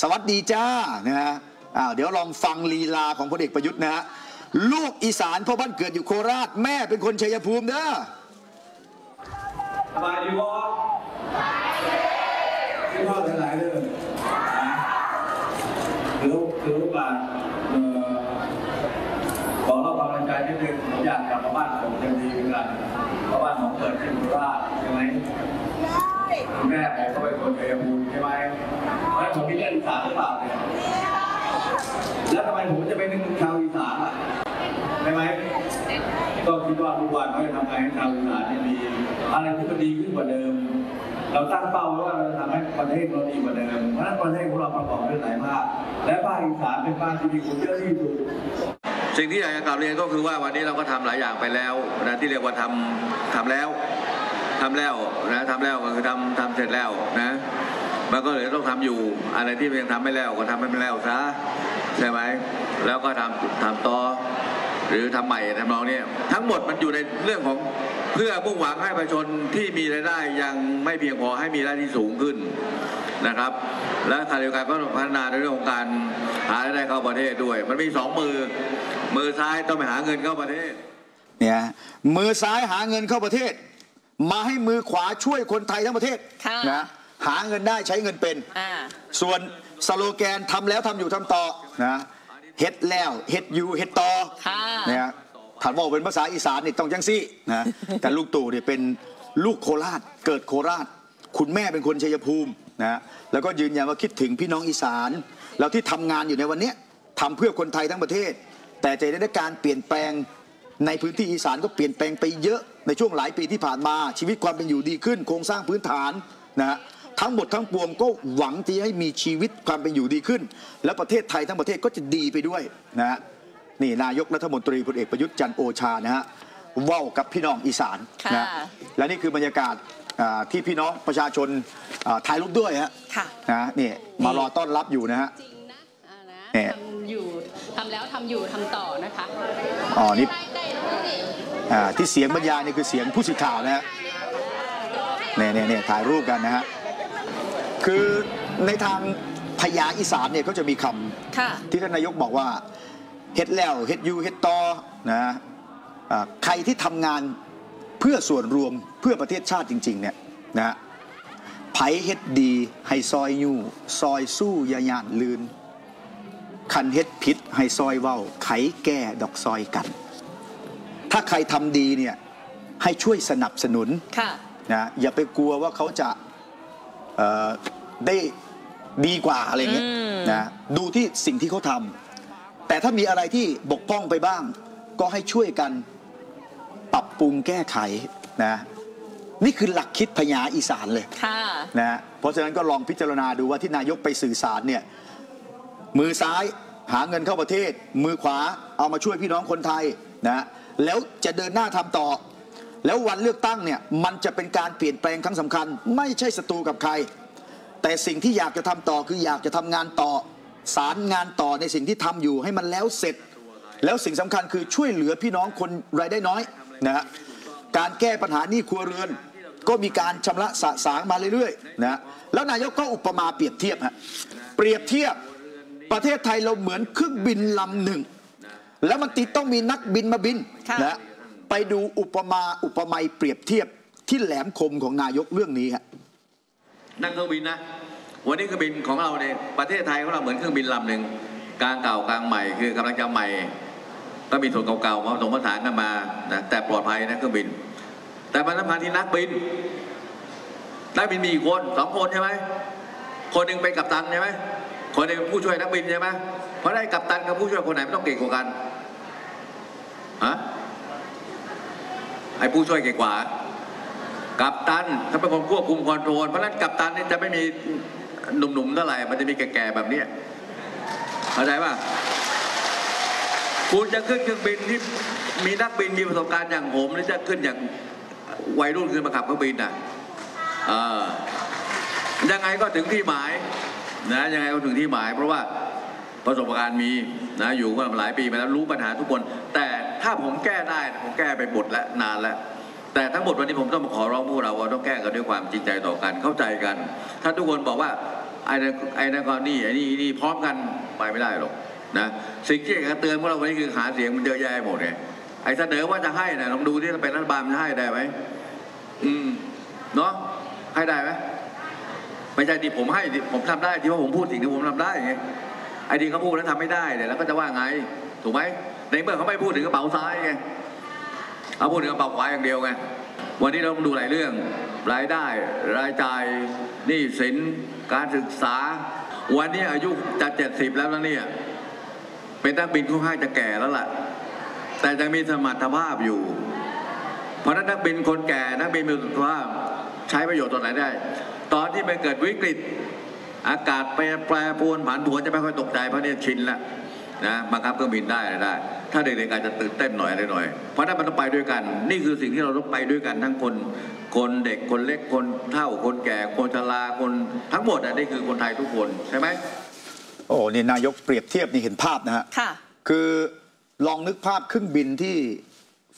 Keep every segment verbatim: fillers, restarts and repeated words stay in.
สวัสดีจ้านะฮะอ้าวเดี๋ยวลองฟังลีลาของพลเอกประยุทธ์นะฮะลูกอีสานพ่อบ้านเกิดอยู่โคราชแม่เป็นคนชัยภูมิเด้อสบายดีวะที่พ่อทั้งหลายเด้อลูกลูกบ้านขอรับความในใจนิดนึงผมอยากกลับมาบ้านผมยังดีเหมือนกันเพราะบ้านผมเกิดที่โคราชใช่ไหมคุณแม่ผมก็เป็นคนชัยภูมิใช่ไหมแล้วผมมีเรื่องอีสานหรือเปล่าเนี่ยแล้วทำไมผมจะไปนึกชาวอีสานล่ะใช่ไหมก็คิดว่าทุกวันเขาจะทำให้ชาวอีสานดีอะไรที่มันดีขึ้นกว่าเดิมเราตั้งเป้าไว้ว่าเราจะทำให้ประเทศเราดีกว่าเดิมเพราะนั้นประเทศของเราประกอบด้วยหลายภาคและภาคอีสานเป็นภาคที่มีคนเยอะที่สุดสิ่งที่อยากจะกล่าวเรียนก็คือว่าวันนี้เราก็ทำหลายอย่างไปแล้วนะที่เรียกว่าทำทำแล้วทำแล้วนะทำแล้วก็คือทำทำเสร็จแล้วนะมันก็เลยต้องทำอยู่อะไรที่ยังทำไม่แล้วก็ทำไม่แล้วซะใช่ไหมแล้วก็ทำทำต่อหรือทำใหม่ทำนองนี้ทั้งหมดมันอยู่ในเรื่องของเพื่อมุ่งหวังให้ประชาชนที่มีรายได้ยังไม่เพียงพอให้มีรายได้ที่สูงขึ้นนะครับและขณะเดียวกันก็พัฒนาในเรื่องของการหารายได้เข้าประเทศด้วยมันมีสองมือมือซ้ายต้องไปหาเงินเข้าประเทศเนี่ยมือซ้ายหาเงินเข้าประเทศมาให้มือขวาช่วยคนไทยทั้งประเทศนะหาเงินได้ใช้เงินเป็นส่วนสโลแกนทำแล้วทำอยู่ทำต่อนะเฮ็ดแล้วเฮ็ดอยู่เฮ็ดต่อเนี่ยถามว่าเป็นภาษาอีสานนี่ต้องจังซี่นะแต่ลูกตู่เนี่ยเป็นลูกโคราชเกิดโคราชคุณแม่เป็นคนชัยภูมินะแล้วก็ยืนยันว่าคิดถึงพี่น้องอีสานแล้วที่ทำงานอยู่ในวันนี้ทำเพื่อคนไทยทั้งประเทศแต่จะได้การเปลี่ยนแปลงในพื้นที่อีสานก็เปลี่ยนแปลงไปเยอะในช่วงหลายปีที่ผ่านมาชีวิตความเป็นอยู่ดีขึ้นโครงสร้างพื้นฐานนะฮะทั้งหมดทั้งปวงก็หวังที่ให้มีชีวิตความเป็นอยู่ดีขึ้นและประเทศไทยทั้งประเทศก็จะดีไปด้วยนะฮะนี่นายกรัฐมนตรีพลเอกประยุทธ์จันทร์โอชานะฮะว่าวกับพี่น้องอีสานนะและนี่คือบรรยากาศที่พี่น้องประชาชนถ่ายรูปด้วยฮะนะนี่มารอต้อนรับอยู่นะฮะทำอยู่ทำแล้วทำอยู่ทำต่อนะคะอ๋อนี่ที่เสียงบรรยายนี่คือเสียงผู้สื่อข่าวนะฮะเนี่ยเนี่ยเนี่ยถ่ายรูปกันนะฮะคือในทางพญาอีสานเนี่ยก็จะมีคำที่ท่านนายกบอกว่าเฮ็ดแล้วเฮ็ดอยู่เฮ็ดต่อนะฮะใครที่ทำงานเพื่อส่วนรวมเพื่อประเทศชาติจริงๆเนี่ยนะไผเฮ็ดดีให้ซอยอยู่ซอยสู้ยาย่านลืนคันเฮ็ดพิษให้ซอยเว้าไขแก่ดอกซอยกันถ้าใครทำดีเนี่ยให้ช่วยสนับสนุนนะอย่าไปกลัวว่าเขาจะได้ดีกว่าอะไรเงี้ยนะดูที่สิ่งที่เขาทำแต่ถ้ามีอะไรที่บกพร่องไปบ้างก็ให้ช่วยกันปรับปรุงแก้ไขนะนี่คือหลักคิดพญาอีสานเลยนะเพราะฉะนั้นก็ลองพิจารณาดูว่าที่นายกไปสื่อสารเนี่ยมือซ้ายหาเงินเข้าประเทศมือขวาเอามาช่วยพี่น้องคนไทยนะแล้วจะเดินหน้าทำต่อแล้ววันเลือกตั้งเนี่ยมันจะเป็นการเปลี่ยนแปลงครั้งสำคัญไม่ใช่ศัตรูกับใครแต่สิ่งที่อยากจะทำต่อคืออยากจะทำงานต่อสารงานต่อในสิ่งที่ทำอยู่ให้มันแล้วเสร็จแล้วสิ่งสำคัญคือช่วยเหลือพี่น้องคนรายได้น้อยนะฮะการแก้ปัญหาหนี้ครัวเรือนก็มีการชำระสะสางมาเรื่อยๆนะแล้วนายกก็อุปมาเปรียบเทียบฮะเปรียบเทียบประเทศไทยเราเหมือนเครื่องบินลำหนึ่งแล้วมันติดต้องมีนักบินมาบินนะไปดูอุปมาอุปไมยเปรียบเทียบที่แหลมคมของนายกเรื่องนี้ครับนั่งเครื่องบินนะวันนี้เครื่องบินของเราเนี่ยประเทศไทยของเราเหมือนเครื่องบินลำหนึ่งกลางเก่ากลางใหม่คือกำลังจะใหม่ก็มีส่วนเก่าๆมาผสมผสานกันมาแต่ปลอดภัยนะเครื่องบินแต่มันสำคัญที่นักบินนักบินมีกี่คนสองคนใช่ไหมคนหนึ่งเป็นกัปตันใช่ไหมคนเป็นผู้ช่วยนักบินใช่ไหมเพราะได้กัปตันกับผู้ช่วยคนไหนไม่ต้องเก่งกว่ากันฮะไอ้ผู้ช่วยเก่งกว่ากัปตันเขาเป็นคนควบคุมคอนโทรลเพราะฉะนั้นกัปตันนี่จะไม่มีหนุ่มๆเท่าไหร่มันจะมีแก่ๆแบบนี้เข้าใจป่ะคุณจะขึ้นเครื่องบินที่มีนักบินมีประสบการณ์อย่างผมหรือจะขึ้นอย่างวัยรุ่นขึ้นมาขับเครื่องบินน่ะเออยังไงก็ถึงที่หมายนะยังไงก็ถึงที่หมายเพราะว่าประสบการณ์มีนะอยู่มาหลายปีมาแล้วรู้ปัญหาทุกคนแต่ถ้าผมแก้ได้ผมแก้ไปหมดแล้วนานแล้วแต่ทั้งหมดวันนี้ผมต้องมาขอร้องพวกเราว่าต้องแก้กันด้วยความจริงใจต่อกันเข้าใจกันถ้าทุกคนบอกว่า ไอ้ไอ้นั่นก็นี่ไอ้นี่นี่พร้อมกันไปไม่ได้หรอกนะสิ่งที่อยากจะเตือนพวกเราวันนี้คือหาเสียงมันเยอะแยะหมดไงไอ้เสนอว่าจะให้นะลองดูที่จะเป็นรัฐบาลมันให้ได้ไหมอืมเนาะให้ได้ไหมไม่ใช่ที่ผมให้ผมทำได้ที่ว่าผมพูดสิ่งที่ผมทำได้ไงไอ้ที่เขาพูดแล้วทำไม่ได้เนี่ยแล้วก็จะว่าไงถูกไหมในเมื่อเขาไม่พูดถึงกระเป๋าซ้ายไงเอาพูดถึงกระเป๋าขวาอย่างเดียวไงวันนี้เราต้องดูหลายเรื่องรายได้รายจ่ายหนี้สินการศึกษาวันนี้อายุจะเจ็ดสิบแล้วนะเนี่ยเป็นนักบินค่อนข้างจะแก่แล้วล่ะแต่จะมีสมรรถภาพอยู่เพราะนักบินคนแก่นักบินมีสมรรถภาพใช้ประโยชน์ตอนไหนได้ตอนที่มันเกิดวิกฤตอากาศแปรแปรปรวนผันผวนจะไม่ค่อยตกใจเพราะเนี่ยชินแล้วนะบังคับเครื่องบินได้ได้ถ้าเด็กๆอาจจะตื่นเต้นหน่อยหน่อยเพราะนั้นมันต้องไปด้วยกันนี่คือสิ่งที่เราต้องไปด้วยกันทั้งคนคนเด็กคนเล็กคนเฒ่าคนแก่คนชราคนทั้งหมดอ่ะนี่คือคนไทยทุกคนใช่ไหมโอ้นี่นายกเปรียบเทียบนี่เห็นภาพนะฮะค่ะคือลองนึกภาพเครื่องบินที่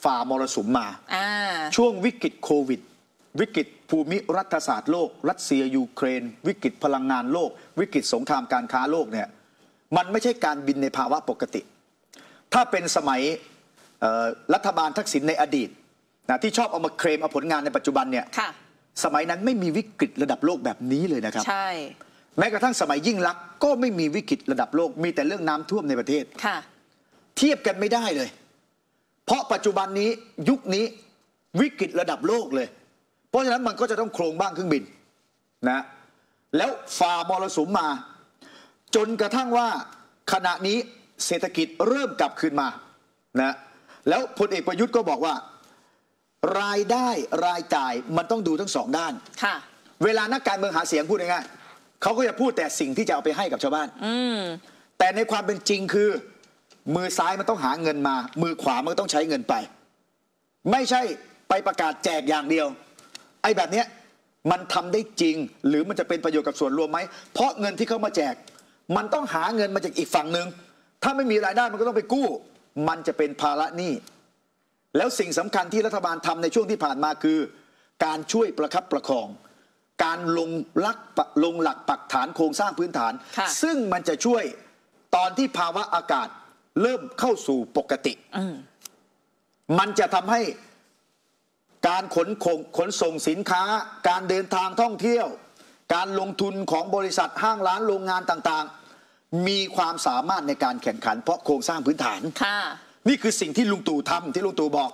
ฝ่ามรสุมมาช่วงวิกฤตโควิดวิกฤตภูมิรัฐศาสตร์โลกรัสเซียยูเครนวิกฤตพลังงานโลกวิกฤตสงครามการค้าโลกเนี่ยมันไม่ใช่การบินในภาวะปกติถ้าเป็นสมัยรัฐบาลทักษิณในอดีตนะที่ชอบเอามาเคลมเอาผลงานในปัจจุบันเนี่ยสมัยนั้นไม่มีวิกฤตระดับโลกแบบนี้เลยนะครับใช่แม้กระทั่งสมัยยิ่งลักษณ์ก็ไม่มีวิกฤตระดับโลกมีแต่เรื่องน้ำท่วมในประเทศค่ะเทียบกันไม่ได้เลยเพราะปัจจุบันนี้ยุคนี้วิกฤตระดับโลกเลยเพราะฉะนั้นมันก็จะต้องโครงบ้างเครื่องบินนะแล้วฝ่ามรสุมมาจนกระทั่งว่าขณะนี้เศรษฐกิจเริ่มกลับคืนมานะแล้วพลเอกประยุทธ์ก็บอกว่ารายได้รายจ่ายมันต้องดูทั้งสองด้านค่ะเวลานักการเมืองหาเสียงพูดง่ายๆเขาก็จะพูดแต่สิ่งที่จะเอาไปให้กับชาวบ้านอืแต่ในความเป็นจริงคือมือซ้ายมันต้องหาเงินมามือขวามันก็ต้องใช้เงินไปไม่ใช่ไปประกาศแจกอย่างเดียวไอ้แบบเนี้ยมันทำได้จริงหรือมันจะเป็นประโยชน์กับส่วนรวมไหมเพราะเงินที่เขามาแจกมันต้องหาเงินมาจากอีกฝั่งหนึ่งถ้าไม่มีรายได้มันก็ต้องไปกู้มันจะเป็นภาระหนี้แล้วสิ่งสำคัญที่รัฐบาลทำในช่วงที่ผ่านมาคือการช่วยประคับประคองการลงลักลงหลักปักฐานโครงสร้างพื้นฐานซึ่งมันจะช่วยตอนที่ภาวะอากาศเริ่มเข้าสู่ปกติมันจะทำให้การขนขนส่งสินค้าการเดินทางท่องเที่ยวการลงทุนของบริษัทห้างร้านโรงงานต่างๆมีความสามารถในการแข่งขันเพราะโครงสร้างพื้นฐานนี่คือสิ่งที่ลุงตู่ทำที่ลุงตู่บอก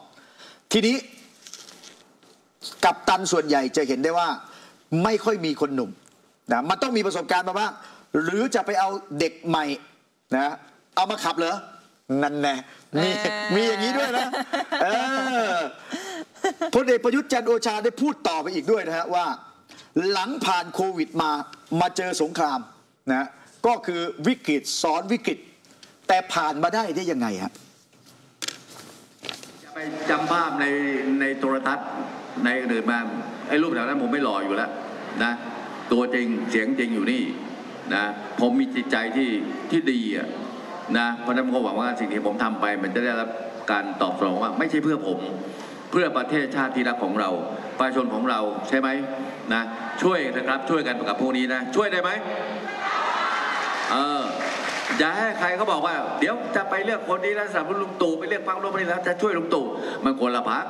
ทีนี้กัปตันส่วนใหญ่จะเห็นได้ว่าไม่ค่อยมีคนหนุ่มนะมันต้องมีประสบการณ์มาบ้างหรือจะไปเอาเด็กใหม่นะเอามาขับเหรอนั่นแน่มีมีอย่างนี้ด้วยนะพลเอกประยุทธ์จันทร์โอชาได้พูดต่อไปอีกด้วยนะฮะว่าหลังผ่านโควิดมามาเจอสงครามนะก็คือวิกฤตซ้อนวิกฤตแต่ผ่านมาได้ได้ยังไงฮะไปจำภาพในในโทรทัศน์ในอื่นมาไอ้รูปแถวนั้นผมไม่หล่ออยู่แล้วนะตัวจริงเสียงจริงอยู่นี่นะผมมีจิตใจที่ที่ดีอ่ะนะเพราะนั้นผมก็หวังว่าสิ่งที่ผมทำไปมันจะได้รับการตอบสนองว่าไม่ใช่เพื่อผมเพื่อประเทศชาติที่รักของเราประชาชนของเราใช่ไหมนะช่วยนะครับช่วยกันกับพวกนี้นะช่วยได้ไหมเอออย่าให้ใครเขาบอกว่าเดี๋ยวจะไปเลือกคนนี้แล้วสนับสนุนลุงตู่ไปเลือกพรรคโน้นแล้วจะช่วยลุงตู่มันคนละพรรค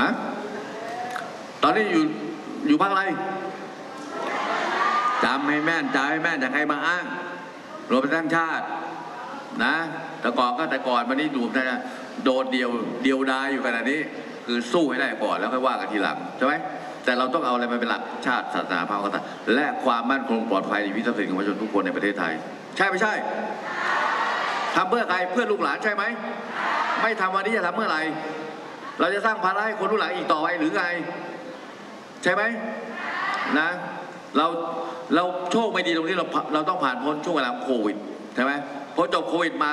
ฮะตอนนี้อยู่อยู่พรรคอะไรจำให้แม่นจำให้แม่นอย่าใครมาอ้างรวมทั้งชาตินะแต่ก่อนก็แต่ก่อนวันนี้ดูแต่โดดเดียวเดียวดายอยู่ขนาดนี้คือสู้ให้ได้ก่อนแล้วค่อยว่ากันทีหลังใช่ไหมแต่เราต้องเอาอะไรมาเป็นหลักชาติศาสนาพระมหากษัตริย์และความมั่นคงปลอดภัยในวิถีทรัพย์สินของประชาชนทุกคนในประเทศไทยใช่ไม่ใช่ทำเพื่อใครเพื่อลูกหลานใช่ไหมไม่ทำวันนี้จะทำเมื่อไหร่เราจะสร้างภาระให้คนลูกหลานอีกต่อไปหรือไงใช่ไหมนะเราเราโชคไม่ดีตรงที่เราเราต้องผ่านพ้นช่วงเวลาโควิดใช่ไหมพอจบโควิดมา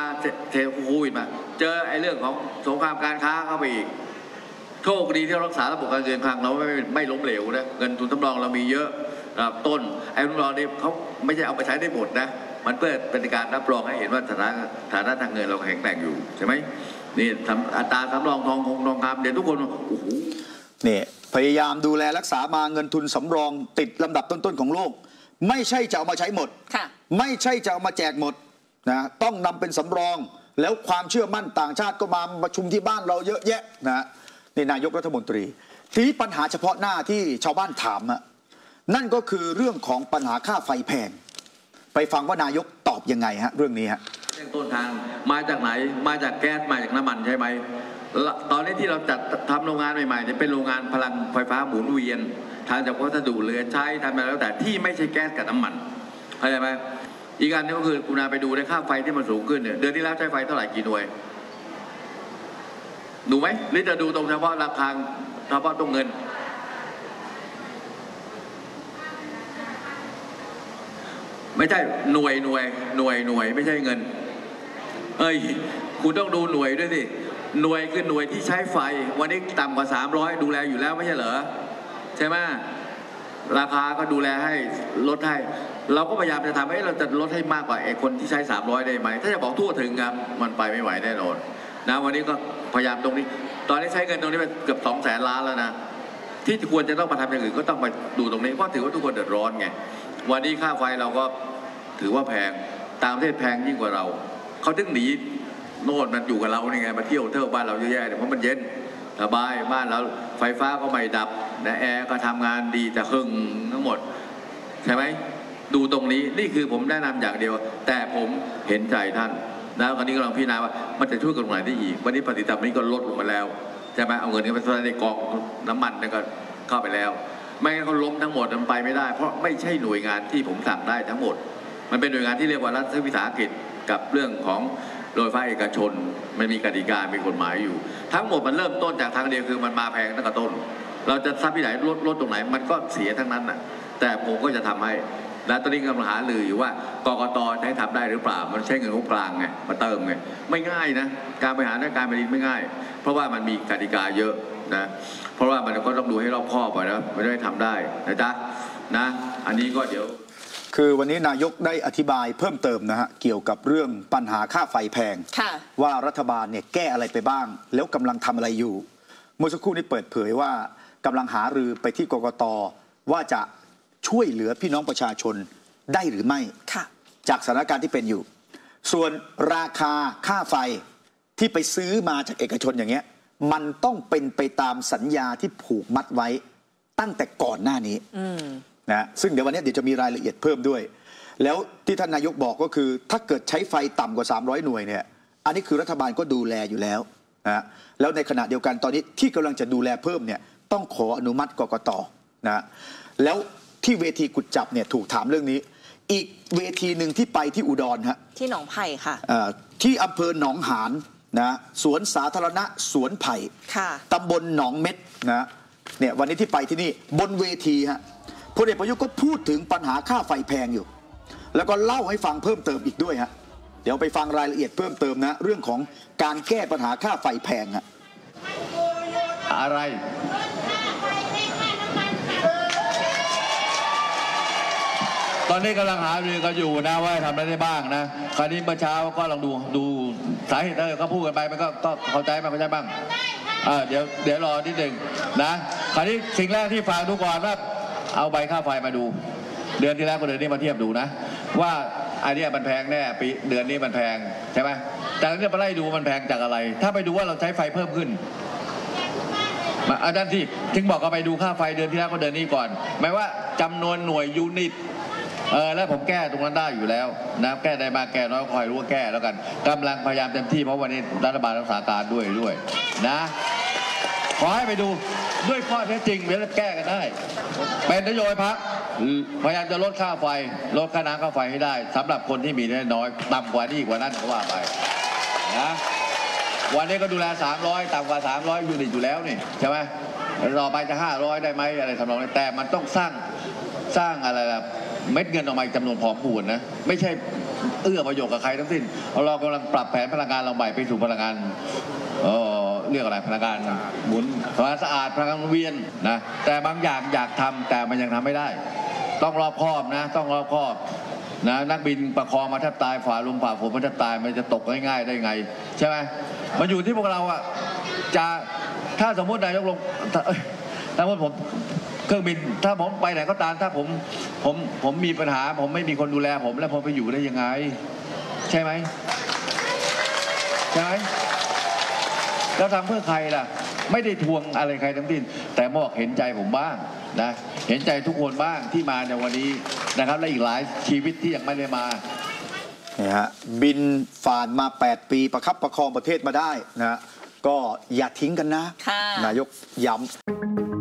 เทโควิดมาเจอไอ้เรื่องของสงครามการค้าเข้าไปอีกโชคดีที่รักษาระบบการเงินคลังเราไม่ไม่ล้มเหลวนะเงินทุนสำรองเรามีเยอะระดับต้นไอ้ทุนสำรองนี่เขาไม่ใช่เอาไปใช้ได้หมดนะมันเพื่อเป็นการรับรองให้เห็นว่าฐานะฐานะทางเงินเราแข็งแกร่งอยู่ใช่ไหมนี่อัตราสำรองทองคงทองคำเดี๋ยวทุกคนโอ้โหนี่พ พยายามดูแลรักษามาเงินทุนสำรองติดลำดับต้นๆของโลกไม่ใช่จะเอามาใช้หมดไม่ใช่จะเอามาแจกหมดนะต้องนำเป็นสำรองแล้วความเชื่อมั่นต่างชาติก็มาประชุมที่บ้านเราเยอะแยะนะนี่นายกรัฐมนตรีทีนี้ปัญหาเฉพาะหน้าที่ชาวบ้านถามนะนั่นก็คือเรื่องของปัญหาค่าไฟแพงไปฟังว่านายกตอบยังไงฮะเรื่องนี้ฮะเรื่องต้นทางมาจากไหนมาจากแก๊สมาจากน้ำมันใช่ไหมตอนนี้ที่เราจัดทำโรงงานใหม่ๆเนี่ยเป็นโรงงานพลังไฟฟ้าหมุนเวียนทางจากวัสดุเหลือใช้ทำอะไรแล้วแต่ที่ไม่ใช่แก๊สกับน้ำมันเข้าใจไหมอีกอันนึงก็คือคุณอาไปดูในค่าไฟที่มันสูงขึ้นเนี่ยเดือนที่แล้วใช้ไฟเท่าไหร่กี่หน่วยดูไหมหรือจะดูตรงเฉพาะราคาเฉพาะตรงเงินไม่ใช่หน่วยหน่วยหน่วยหน่วยไม่ใช่เงินเอ้ยคุณต้องดูหน่วยด้วยสิหน่วยคือหน่วยที่ใช้ไฟวันนี้ต่ำกว่าสามร้อยดูแลอยู่แล้วไม่ใช่เหรอใช่ไหมราคาก็ดูแลให้ลดให้เราก็พยายามจะทำให้เราจะลดให้มากกว่าไอ้คนที่ใช้สามร้อยได้ไหมถ้าจะบอกทั่วถึงครับมันไปไม่ไหวแน่นอนนะวันนี้ก็พยายามตรงนี้ตอนนี้ใช้เงินตรงนี้ไปเกือบสองแสนล้านแล้วนะที่ควรจะต้องมาทำอย่างอื่นก็ต้องไปดูตรงนี้เพราะถือว่าทุกคนเดือดร้อนไงวันนี้ค่าไฟเราก็ถือว่าแพงตามประเทศแพงยิ่งกว่าเราเขาถึงหนีโน่นมันอยู่กับเรานี่ไงมาเที่ยวเที่ยวบ้านเราเยอะแยะเนี่ยเพราะมันเย็นสบายบ้านเราไฟฟ้าก็ไม่ดับนะแอร์ก็ทำงานดีแต่ครึ่งทั้งหมดใช่ไหมดูตรงนี้นี่คือผมแนะนำอย่างเดียวแต่ผมเห็นใจท่านแล้วคราวนี้กำลังพิจารณาว่ามันจะช่วยกันตรงไหนได้อีกวันนี้ปฏิบัตินี้ก็ลดลงมาแล้วใช่ไหมเอาเงินเข้าไปใส่ในกองน้ำมันนั่นก็เข้าไปแล้วไม่งั้นเขาล้มทั้งหมดมันไปไม่ได้เพราะไม่ใช่หน่วยงานที่ผมสั่งได้ทั้งหมดมันเป็นหน่วยงานที่เรียกว่ารัฐวิสาหกิจกับเรื่องของโดยฝ่ายเอกชนมันมีกติกามีกฎหมายอยู่ทั้งหมดมันเริ่มต้นจากทางเดียวคือมันมาแพงตั้งแต่ต้นเราจะซับที่ไหนลดลดตรงไหนมันก็เสียทั้งนั้นน่ะแต่ผมก็จะทำให้และตอนนี้กำลังหารืออยู่ว่ากกต.จะให้ทำได้หรือเปล่ามันใช้เงินงบกลางไงมาเติมไงไม่ง่ายนะการบริหารและการบริหารไม่ง่ายเพราะว่ามันมีกติกาเยอะนะเพราะว่ามันก็ต้องดูให้รอบคอบไปนะไม่ได้ทำได้นะจ๊ะนะอันนี้ก็เดี๋ยวคือวันนี้นายกได้อธิบายเพิ่มเติมนะฮะเกี่ยวกับเรื่องปัญหาค่าไฟแพงว่ารัฐบาลเนี่ยแก้อะไรไปบ้างแล้วกำลังทำอะไรอยู่เมื่อสักครู่นี้เปิดเผยว่ากำลังหารือไปที่กกต.ว่าจะช่วยเหลือพี่น้องประชาชนได้หรือไม่จากสถานการณ์ที่เป็นอยู่ส่วนราคาค่าไฟที่ไปซื้อมาจากเอกชนอย่างเงี้ยมันต้องเป็นไปตามสัญญาที่ผูกมัดไว้ตั้งแต่ก่อนหน้านี้นะซึ่งเดี๋ยววันนี้เดี๋ยวจะมีรายละเอียดเพิ่มด้วยแล้วที่ท่านนายกบอกก็คือถ้าเกิดใช้ไฟต่ำกว่าสามร้อยหน่วยเนี่ยอันนี้คือรัฐบาลก็ดูแลอยู่แล้วนะแล้วในขณะเดียวกันตอนนี้ที่กำลังจะดูแลเพิ่มเนี่ยต้องขออนุมัติกกต.นะแล้วที่เวทีกุดจับเนี่ยถูกถามเรื่องนี้อีกเวทีหนึ่งที่ไปที่อุดรฮะที่หนองไผ่ค่ะที่อำเภอหนองหานนะสวนสาธารณะสวนไผ่ตำบลหนองเม็ดนะเนี่ยวันนี้ที่ไปที่นี่บนเวทีฮะพลเอกประยุทธ์ก็พูดถึงปัญหาค่าไฟแพงอยู่แล้วก็เล่าให้ฟังเพิ่มเติมอีกด้วยฮะเดี๋ยวไปฟังรายละเอียดเพิ่มเติมนะเรื่องของการแก้ปัญหาค่าไฟแพงฮะอะไรตอนนี้กำลังหารือกันอยู่นะว่าทำอะไรได้บ้างนะคราวนี้เมื่อเช้าก็ลองดูดูสาเหตุเขาพูดกันไปมันก็ก็เข้าใจมันเข้าใจบ้างเออเดี๋ยวเดี๋ยวรอนิดหนึ่งนะคราวนี้สิ่งแรกที่ฝากดูก่อนว่าเอาใบค่าไฟมาดูเดือนที่แล้วกับเดือนนี้มาเทียบดูนะว่าไอเนี้ยมันแพงแน่ปีเดือนนี้มันแพงใช่ไหมแต่เราจะไปไล่ดูมันแพงจากอะไรถ้าไปดูว่าเราใช้ไฟเพิ่มขึ้นมาด้านที่ถึงบอกก็ไปดูค่าไฟเดือนที่แล้วกับเดือนนี้ก่อนหมายว่าจำนวนหน่วยยูนิตเออแล้วผมแก้ตรงนั้นได้อยู่แล้วนะแก้ได้มาแก้น้อยคอยรู้ว่าแก้แล้วกันกำลังพยายามเต็มที่เพราะวันนี้รัฐบาลรักษาการด้วยด้วยนะขอให้ไปดูด้วยข้อเท็จจริงเดี๋ยวแก้กันได้เป็นนโยบายพรรคพยายามจะลดค่าไฟลดค่าน้ำค่าไฟให้ได้สำหรับคนที่มีน้อยต่ำกว่านี้กว่านั้นก็ว่าไปนะวันนี้ก็ดูแลสามร้อยต่ำกว่าสามร้อยยูนิตอยู่แล้วนี่ใช่ไหมรอไปจะห้าร้อยได้ไหมอะไรทำนองนี้แต่มันต้องสร้างสร้างอะไรล่ะเม็ดเงินออกมาจำนวนพอควรนะไม่ใช่เอื้อประโยชน์กับใครทั้งสิ้นเรากำลังปรับแผนพลังงานเราใหม่ไปสู่พลังงานเออเรื่องอะไรพลังงานหมุนพลังสะอาดพลังงานเวียนนะแต่บางอย่างอยากทำแต่มันยังทำไม่ได้ต้องรอบคอบนะต้องรอบคอบนะนักบินประคองมาแทบตายฝ่าลมฝ่าฝนมาแทบตายมันจะตกง่ายๆได้ไงใช่ไหมมันอยู่ที่พวกเราอะจะถ้าสมมตินายกลง ถ้าผมเครื่องบินถ้าผมไปไหนก็ตามถ้าผมผมผมมีปัญหาผมไม่มีคนดูแลผมแล้วผมไปอยู่ได้ยังไงใช่ไหมใช่ไหมเราทำเพื่อใครล่ะไม่ได้ทวงอะไรใครทั้งสิ้นแต่บอกเห็นใจผมบ้างนะเห็นใจทุกคนบ้างที่มาในวันนี้นะครับและอีกหลายชีวิตที่ยังไม่ได้มาเนี่ยฮะบินฝ่านมาแปดปีประคับประคองประเทศมาได้นะก็อย่าทิ้งกันนะนายกย้ำ